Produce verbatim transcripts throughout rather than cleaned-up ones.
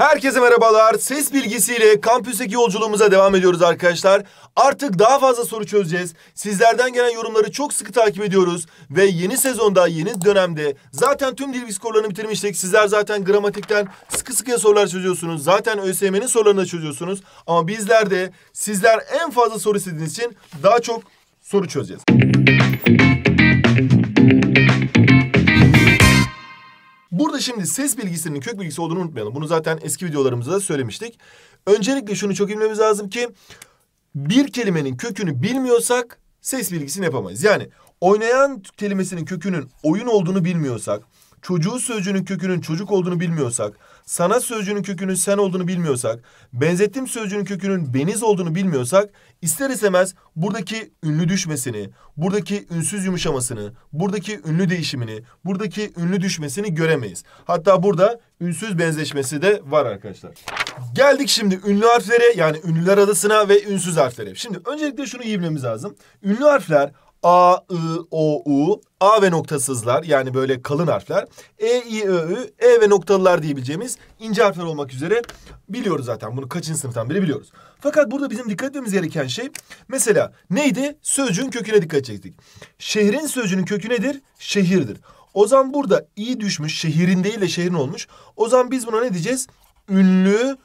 Herkese merhabalar. Ses bilgisiyle kampüsteki yolculuğumuza devam ediyoruz arkadaşlar. Artık daha fazla soru çözeceğiz. Sizlerden gelen yorumları çok sıkı takip ediyoruz. Ve yeni sezonda, yeni dönemde zaten tüm dil bilgi sorularını bitirmiştik. Sizler zaten gramatikten sıkı sıkıya sorular çözüyorsunuz. Zaten ÖSYM'nin sorularını da çözüyorsunuz. Ama bizler de sizler en fazla soru istediğiniz için daha çok soru çözeceğiz. Burada şimdi ses bilgisinin kök bilgisi olduğunu unutmayalım. Bunu zaten eski videolarımızda da söylemiştik. Öncelikle şunu çok iyi bilmemiz lazım ki bir kelimenin kökünü bilmiyorsak ses bilgisini yapamayız. Yani oynayan kelimesinin kökünün oyun olduğunu bilmiyorsak, çocuğu sözcüğünün kökünün çocuk olduğunu bilmiyorsak, sana sözcüğünün kökünün sen olduğunu bilmiyorsak, benzettim sözcüğünün kökünün beniz olduğunu bilmiyorsak ister istemez buradaki ünlü düşmesini, buradaki ünsüz yumuşamasını, buradaki ünlü değişimini, buradaki ünlü düşmesini göremeyiz. Hatta burada ünsüz benzeşmesi de var arkadaşlar. Geldik şimdi ünlü harflere, yani ünlüler adasına ve ünsüz harflere. Şimdi öncelikle şunu iyi bilmemiz lazım. Ünlü harfler A, I, O, U, A ve noktasızlar, yani böyle kalın harfler, E, I, Ö, Ü, E ve noktalılar diyebileceğimiz ince harfler olmak üzere biliyoruz zaten. Bunu kaçıncı sınıftan beri biliyoruz. Fakat burada bizim dikkat etmemiz gereken şey mesela neydi? Sözcüğün köküne dikkat çektik. Şehrin sözcüğünün kökü nedir? Şehirdir. O zaman burada i düşmüş, şehrin değil de şehrin olmuş. O zaman biz buna ne diyeceğiz? Ünlü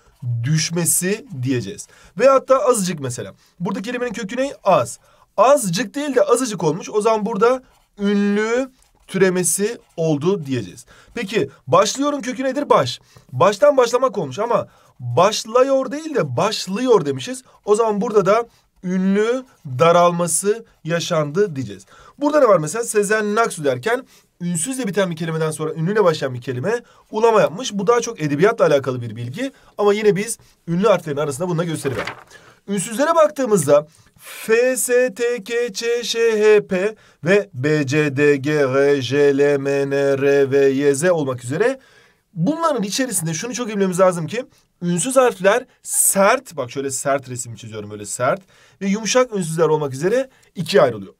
düşmesi diyeceğiz. Ve hatta azıcık mesela. Burada kelimenin kökü ne? Az. Azıcık değil de azıcık olmuş. O zaman burada ünlü türemesi oldu diyeceğiz. Peki başlıyorum kökü nedir? Baş. Baştan başlamak olmuş ama başlıyor değil de başlıyor demişiz. O zaman burada da ünlü daralması yaşandı diyeceğiz. Burada ne var mesela? Sezen Aksu derken ünsüzle biten bir kelimeden sonra ünlüyle başlayan bir kelime ulama yapmış. Bu daha çok edebiyatla alakalı bir bilgi. Ama yine biz ünlü harflerin arasında bunu da gösterelim. Ünsüzlere baktığımızda F, S, T, K, Ç, Ş, H, P ve B, C, D, G, H, J, L, M, N, R, V, Y, Z olmak üzere bunların içerisinde şunu çok iyi bilmemiz lazım ki ünsüz harfler sert, bak şöyle sert resim çiziyorum, böyle sert ve yumuşak ünsüzler olmak üzere ikiye ayrılıyor.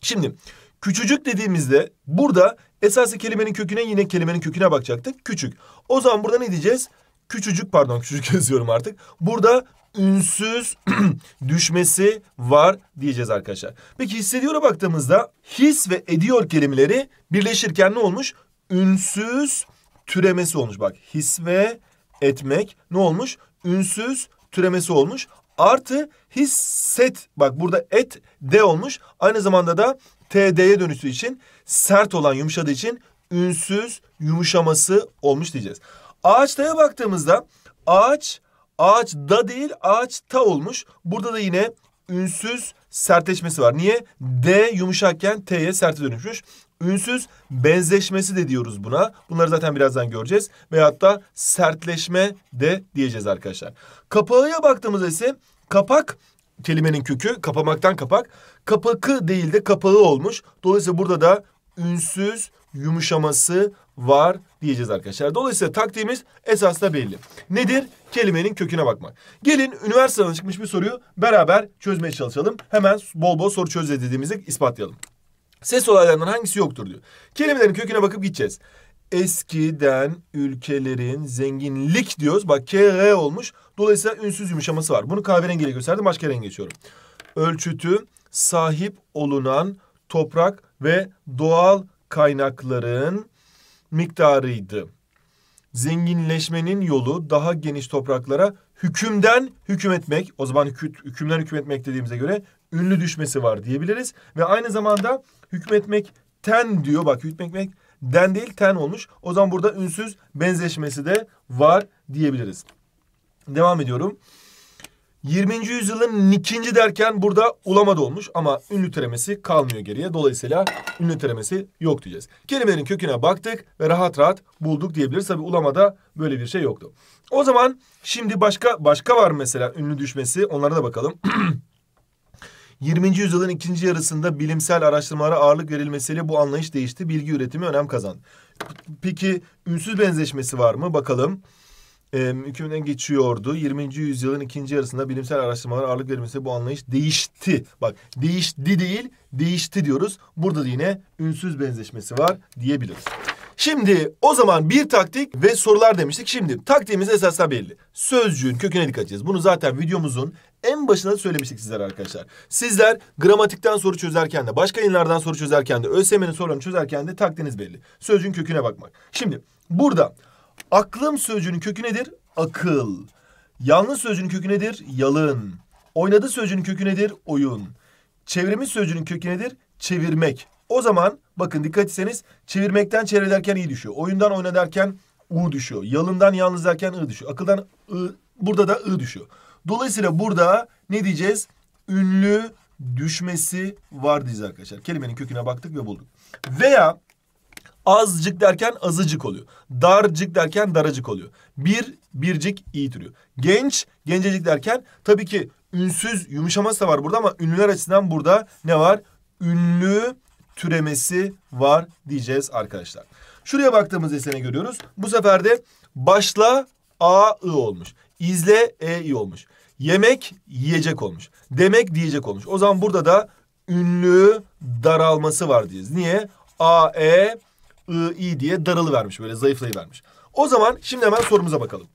Şimdi küçücük dediğimizde burada esası kelimenin köküne, yine kelimenin köküne bakacaktık. Küçük. O zaman burada ne diyeceğiz? Küçücük, pardon küçücük yazıyorum artık. Burada ünsüz düşmesi var diyeceğiz arkadaşlar. Peki hissediyor'a baktığımızda his ve ediyor kelimeleri birleşirken ne olmuş? Ünsüz türemesi olmuş. Bak his ve etmek ne olmuş? Ünsüz türemesi olmuş. Artı hisset. Bak burada et de olmuş. Aynı zamanda da td'ye dönüştüğü için, sert olan yumuşadığı için ünsüz yumuşaması olmuş diyeceğiz. Ağaçta'ya baktığımızda ağaç Ağaç da değil, ağaç ta olmuş. Burada da yine ünsüz sertleşmesi var. Niye? D yumuşakken T'ye serte dönüşmüş. Ünsüz benzeşmesi de diyoruz buna. Bunları zaten birazdan göreceğiz. Veyahut da sertleşme de diyeceğiz arkadaşlar. Kapağıya baktığımızda ise kapak kelimenin kökü. Kapamaktan kapak. Kapakı değil de kapağı olmuş. Dolayısıyla burada da ünsüz yumuşaması var diyeceğiz arkadaşlar. Dolayısıyla taktiğimiz esasında belli. Nedir? Kelimenin köküne bakmak. Gelin üniversiteden çıkmış bir soruyu beraber çözmeye çalışalım. Hemen bol bol soru çöz dediğimizi ispatlayalım. Ses olaylarından hangisi yoktur diyor. Kelimelerin köküne bakıp gideceğiz. Eskiden ülkelerin zenginlik diyoruz. Bak K R olmuş. Dolayısıyla ünsüz yumuşaması var. Bunu kahverengiyle gösterdim. Başka renk geçiyorum. Ölçütü sahip olunan toprak ve doğal kaynakların miktarıydı. Zenginleşmenin yolu daha geniş topraklara hükümden hüküm etmek. O zaman hükümden hüküm etmek dediğimize göre ünlü düşmesi var diyebiliriz. Ve aynı zamanda hükmetmekten diyor. Bak hükmetmekten değil ten olmuş. O zaman burada ünsüz benzeşmesi de var diyebiliriz. Devam ediyorum. yirminci yüzyılın ikinci derken burada ulama da olmuş ama ünlü türemesi kalmıyor geriye. Dolayısıyla ünlü türemesi yok diyeceğiz. Kelimelerin köküne baktık ve rahat rahat bulduk diyebiliriz. Tabii ulamada böyle bir şey yoktu. O zaman şimdi başka başka var mesela ünlü düşmesi. Onlara da bakalım. yirminci yüzyılın ikinci yarısında bilimsel araştırmalara ağırlık verilmesiyle bu anlayış değişti. Bilgi üretimi önem kazandı. Peki ünsüz benzeşmesi var mı? Bakalım. E, hükümden geçiyordu. yirminci yüzyılın ikinci yarısında bilimsel araştırmalara ağırlık verilmesi bu anlayış değişti. Bak değişti değil, değişti diyoruz. Burada da yine ünsüz benzeşmesi var diyebiliriz. Şimdi o zaman bir taktik ve sorular demiştik. Şimdi taktiğimiz esasında belli. Sözcüğün köküne dikkat edeceğiz. Bunu zaten videomuzun en başında da söylemiştik sizlere arkadaşlar. Sizler gramatikten soru çözerken de, başka yayınlardan soru çözerken de, ÖSYM'nin sorularını çözerken de taktiğiniz belli. Sözcüğün köküne bakmak. Şimdi burada aklım sözcüğünün kökü nedir? Akıl. Yalnız sözcüğünün kökü nedir? Yalın. Oynadı sözcüğünün kökü nedir? Oyun. Çevrimiz sözcüğünün kökü nedir? Çevirmek. O zaman bakın dikkat etseniz çevirmekten çevre derken i düşüyor. Oyundan oyna derken u düşüyor. Yalından yalnız derken ı düşüyor. Akıldan i, burada da ı düşüyor. Dolayısıyla burada ne diyeceğiz? Ünlü düşmesi var diyeceğiz arkadaşlar. Kelimenin köküne baktık ve bulduk. Veya azcık derken azıcık oluyor. Darcık derken daracık oluyor. Bir, bircik iyi türüyor. Genç, gencecik derken tabii ki ünsüz yumuşaması da var burada ama ünlüler açısından burada ne var? Ünlü türemesi var diyeceğiz arkadaşlar. Şuraya baktığımızda ise ne görüyoruz? Bu sefer de başla a-ı olmuş. İzle e-i olmuş. Yemek yiyecek olmuş. Demek diyecek olmuş. O zaman burada da ünlü daralması var diyeceğiz. Niye? A-e i diye daralı vermiş, böyle zayıflayı vermiş. O zaman şimdi hemen sorumuza bakalım.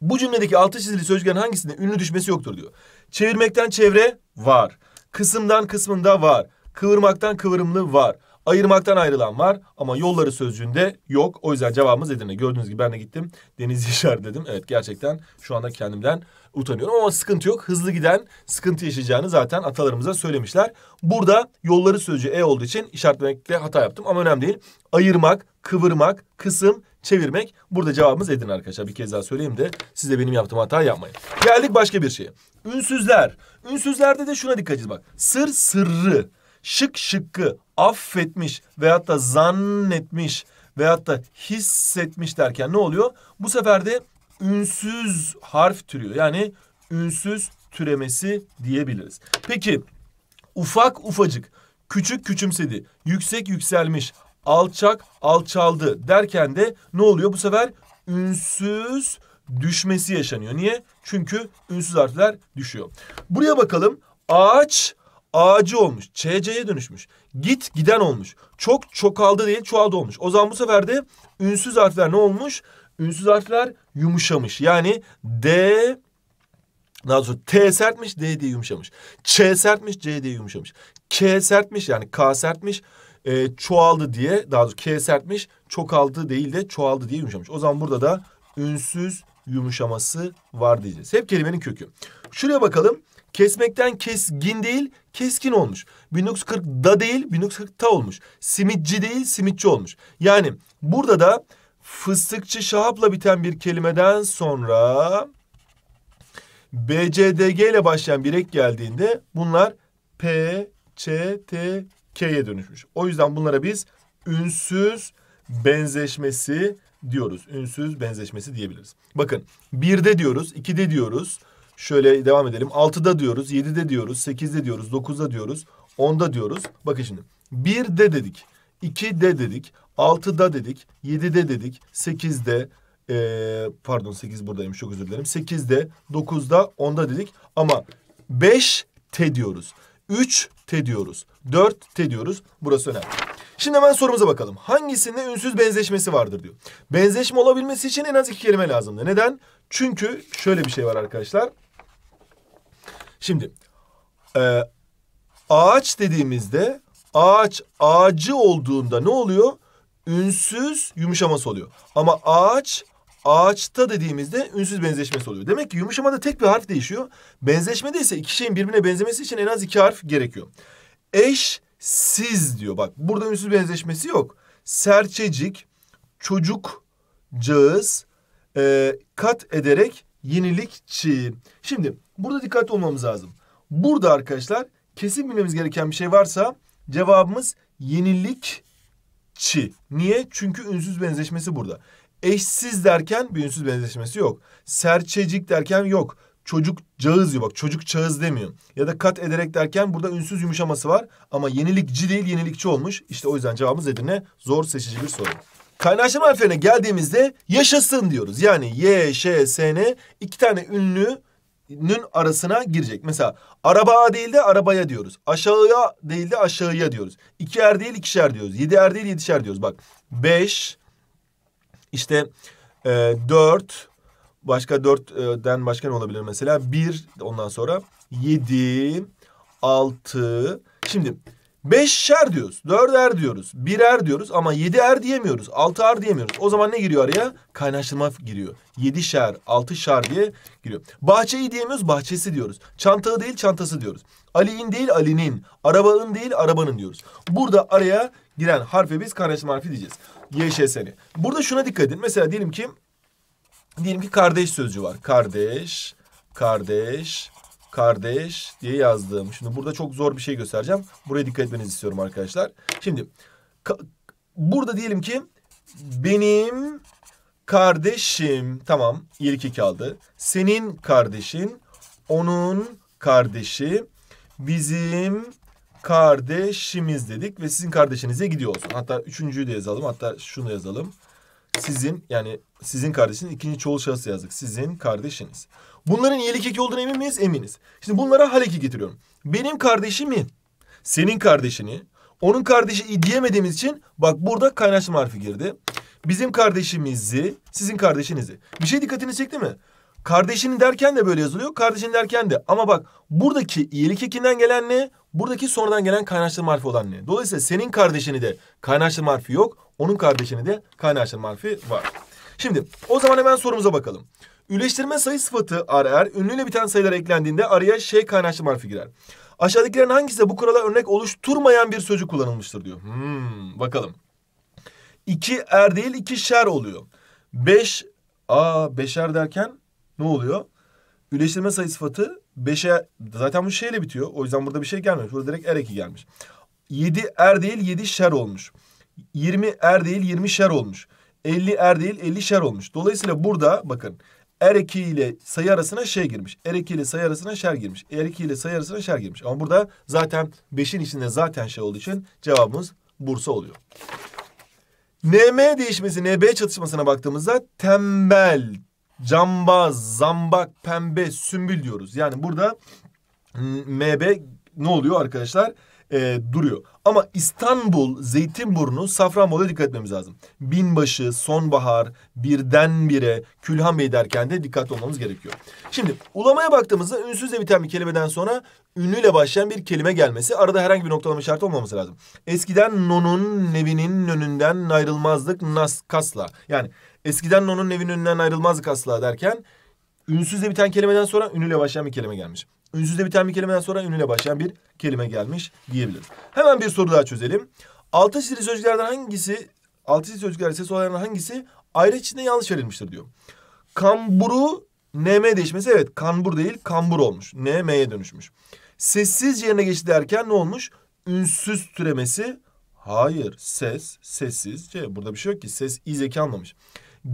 Bu cümledeki altı çizili sözcüklerin hangisinde ünlü düşmesi yoktur diyor. Çevirmekten çevre var. Kısımdan kısmında var. Kıvırmaktan kıvırımlı var. Ayırmaktan ayrılan var ama yolları sözcüğünde yok. O yüzden cevabımız Edirne. Gördüğünüz gibi ben de gittim. Deniz Yaşar dedim. Evet, gerçekten şu anda kendimden utanıyorum ama sıkıntı yok. Hızlı giden sıkıntı yaşayacağını zaten atalarımıza söylemişler. Burada yolları sözcüğü e olduğu için işaretlemekle hata yaptım ama önemli değil. Ayırmak, kıvırmak, kısım, çevirmek. Burada cevabımız Edirne arkadaşlar. Bir kez daha söyleyeyim de siz de benim yaptığım hata yapmayın. Geldik başka bir şeye. Ünsüzler. Ünsüzlerde de şuna dikkat edin bak. Sır, sırrı. Şık şıkkı, affetmiş veyahut da zannetmiş veyahut da hissetmiş derken ne oluyor? Bu sefer de ünsüz harf türüyor. Yani ünsüz türemesi diyebiliriz. Peki ufak ufacık, küçük küçümsedi, yüksek yükselmiş, alçak alçaldı derken de ne oluyor? Bu sefer ünsüz düşmesi yaşanıyor. Niye? Çünkü ünsüz harfler düşüyor. Buraya bakalım. Ağaç ağacı olmuş. Ç C'ye dönüşmüş. Git giden olmuş. Çok çokaldı değil çoğaldı olmuş. O zaman bu sefer de ünsüz harfler ne olmuş? Ünsüz harfler yumuşamış. Yani D daha sonra T sertmiş D diye yumuşamış. Ç sertmiş C diye yumuşamış. K sertmiş yani K sertmiş. E, çoğaldı diye daha sonra K sertmiş. Çokaldı değil de çoğaldı diye yumuşamış. O zaman burada da ünsüz yumuşaması var diyeceğiz. Hep kelimenin kökü. Şuraya bakalım. Kesmekten kesgin değil, keskin olmuş. bin dokuz yüz kırk'da değil, bin dokuz yüz kırk'ta olmuş. Simitçi değil, simitçi olmuş. Yani burada da fıstıkçı şahapla biten bir kelimeden sonra B C D G ile başlayan bir ek geldiğinde bunlar P Ç T K'ye dönüşmüş. O yüzden bunlara biz ünsüz benzeşmesi diyoruz. Ünsüz benzeşmesi diyebiliriz. Bakın birde diyoruz, ikide diyoruz. Şöyle devam edelim. altıda diyoruz, yedide diyoruz, sekizde diyoruz, dokuzda diyoruz, onda diyoruz. Bakın şimdi. birde dedik, ikide dedik, altıda dedik, yedide dedik, sekizde ee, pardon sekiz buradaymış çok özür dilerim. sekizde, dokuzda, onda dedik ama beş T diyoruz. üç T diyoruz. dört T diyoruz. Burası önemli. Şimdi hemen sorumuza bakalım. Hangisinde ünsüz benzeşmesi vardır diyor. Benzeşme olabilmesi için en az iki kelime lazımdı. Neden? Çünkü şöyle bir şey var arkadaşlar. Şimdi e, ağaç dediğimizde ağaç ağacı olduğunda ne oluyor? Ünsüz yumuşaması oluyor. Ama ağaç ağaçta dediğimizde ünsüz benzeşmesi oluyor. Demek ki yumuşamada tek bir harf değişiyor. Benzeşmede ise iki şeyin birbirine benzemesi için en az iki harf gerekiyor. Eşsiz diyor. Bak burada ünsüz benzeşmesi yok. Serçecik, çocukcağız, e, kat ederek yenilikçi. Şimdi burada dikkatli olmamız lazım. Burada arkadaşlar kesin bilmemiz gereken bir şey varsa cevabımız yenilikçi. Niye? Çünkü ünsüz benzeşmesi burada. Eşsiz derken bir ünsüz benzeşmesi yok. Serçecik derken yok. Çocukcağız diyor. Bak çocukcağız demiyor. Ya da kat ederek derken burada ünsüz yumuşaması var. Ama yenilikçi değil yenilikçi olmuş. İşte o yüzden cevabımız Edirne. Zor seçici bir soru. Kaynaştırma harflerine geldiğimizde yaşasın diyoruz. Yani Y, Ş, S, N iki tane ünlünün arasına girecek. Mesela araba değil de arabaya diyoruz. Aşağıya değil de aşağıya diyoruz. İki er değil ikişer diyoruz. Yedi er değil yedişer diyoruz. Bak beş, işte e, dört, başka dörtten başka ne olabilir mesela? bir, ondan sonra yedi, altı. Şimdi beşer diyoruz, dörder diyoruz, birer diyoruz ama yedier diyemiyoruz, altıer diyemiyoruz. O zaman ne giriyor araya? Kaynaştırma giriyor. Yedişer, altışer diye giriyor. Bahçeyi diyemiyoruz, bahçesi diyoruz. Çantayı değil, çantası diyoruz. Ali'nin değil, Ali'nin. Arabanın değil, arabanın diyoruz. Burada araya giren harfe biz kaynaştırma harfi diyeceğiz. Y Ş S'ni. Burada şuna dikkat edin. Mesela diyelim ki diyelim ki kardeş sözcüğü var. Kardeş, kardeş, kardeş diye yazdım. Şimdi burada çok zor bir şey göstereceğim. Buraya dikkat etmenizi istiyorum arkadaşlar. Şimdi burada diyelim ki benim kardeşim, tamam, ilk iki aldı. Senin kardeşin, onun kardeşi, bizim kardeşimiz dedik ve sizin kardeşinize gidiyor olsun. Hatta üçüncüyü de yazalım. Hatta şunu yazalım. Sizin, yani sizin kardeşiniz, ikinci çoğul şahıs yazdık. Sizin kardeşiniz. Bunların yelik eki olduğuna emin miyiz? Eminiz. Şimdi bunlara hal eki getiriyorum. Benim kardeşimi, senin kardeşini, onun kardeşi diyemediğimiz için bak burada kaynaştırma harfi girdi. Bizim kardeşimizi, sizin kardeşinizi. Bir şey dikkatini çekti mi? Kardeşini derken de böyle yazılıyor. Kardeşini derken de. Ama bak buradaki yelik ekinden gelen ne? Buradaki sonradan gelen kaynaştırma harfi olan ne? Dolayısıyla senin kardeşini de kaynaştırma harfi yok. Onun kardeşini de kaynaştırma harfi var. Şimdi o zaman hemen sorumuza bakalım. Üleştirme sayı sıfatı arar, ünlüyle biten sayılar eklendiğinde araya şey kaynaştırma harfi girer. Aşağıdakilerin hangisi bu kurala örnek oluşturmayan bir sözcük kullanılmıştır diyor. Hmm, bakalım. İki er değil, iki şer oluyor. Beş, aa beşer derken ne oluyor? Üleştirme sayı sıfatı beşe, zaten bu şeyle bitiyor. O yüzden burada bir şey gelmemiş. Burada direkt er eki gelmiş. Yedi er değil, yedi şer olmuş. Yirmi er değil, yirmi şer olmuş. Elli er değil, elli şer olmuş. Dolayısıyla burada bakın. Er eki ile sayı arasına şey girmiş. Er eki ile sayı arasına şer girmiş. Er eki ile sayı arasına şer girmiş. Ama burada zaten beşin içinde zaten şey olduğu için cevabımız Bursa oluyor. N M değişmesi, N B çatışmasına baktığımızda tembel, cambaz, zambak, pembe, sümbül diyoruz. Yani burada M B ne oluyor arkadaşlar? E, duruyor. Ama İstanbul, Zeytinburnu, Safranbolu'ya dikkat etmemiz lazım. Binbaşı, sonbahar, birdenbire, Külhanbey derken de dikkatli olmamız gerekiyor. Şimdi ulamaya baktığımızda ünsüzle biten bir kelimeden sonra ünlüyle başlayan bir kelime gelmesi, arada herhangi bir noktalama işareti olmaması lazım. Eskiden nonun nevinin önünden ayrılmazdık nas kasla. Yani eskiden nonun nevinin önünden ayrılmazdık asla derken ünsüzle biten kelimeden sonra ünlüyle başlayan bir kelime gelmiş. Ünsüzle biten bir kelimeden sonra ünlüyle başlayan bir kelime gelmiş diyebiliriz. Hemen bir soru daha çözelim. Altı çizili sözcüklerden hangisi, altı çizili sözcükler sesi olanlardan hangisi ayrı içinde yanlış verilmiştir diyor. Kamburu N M değişmesi, evet kambur değil kambur olmuş. N M'ye dönüşmüş. Sessiz yerine geçti derken ne olmuş? Ünsüz türemesi, hayır ses, sessizce, burada bir şey yok ki, ses izeki anlamış.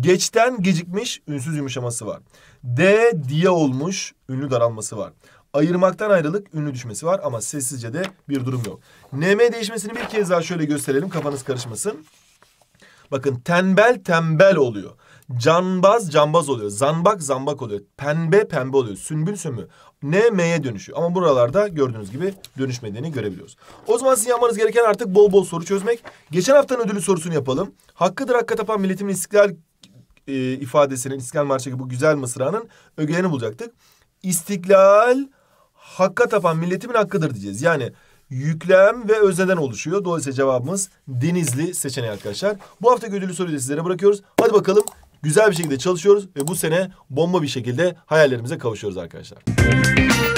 Geçten gecikmiş, ünsüz yumuşaması var. D diye olmuş, ünlü daralması var. Ayırmaktan ayrılık, ünlü düşmesi var ama sessizce de bir durum yok. N M değişmesini bir kez daha şöyle gösterelim, kafanız karışmasın. Bakın tembel tembel oluyor. Canbaz cambaz oluyor. Zambak zambak oluyor. Pembe pembe oluyor. Sümbül sömü. N M'ye dönüşüyor. Ama buralarda gördüğünüz gibi dönüşmediğini görebiliyoruz. O zaman sizin yapmanız gereken artık bol bol soru çözmek. Geçen haftanın ödülü sorusunu yapalım. Hakkıdır hakka tapan milletimin istiklal e, ifadesinin, İstiklal Marşı'ndaki bu güzel mısranın ögelerini bulacaktık. İstiklal hakka tapan milletimin hakkıdır diyeceğiz. Yani yüklem ve özneden oluşuyor. Dolayısıyla cevabımız Denizli seçeneği arkadaşlar. Bu haftaki ödüllü soruyu da sizlere bırakıyoruz. Hadi bakalım, güzel bir şekilde çalışıyoruz ve bu sene bomba bir şekilde hayallerimize kavuşuyoruz arkadaşlar.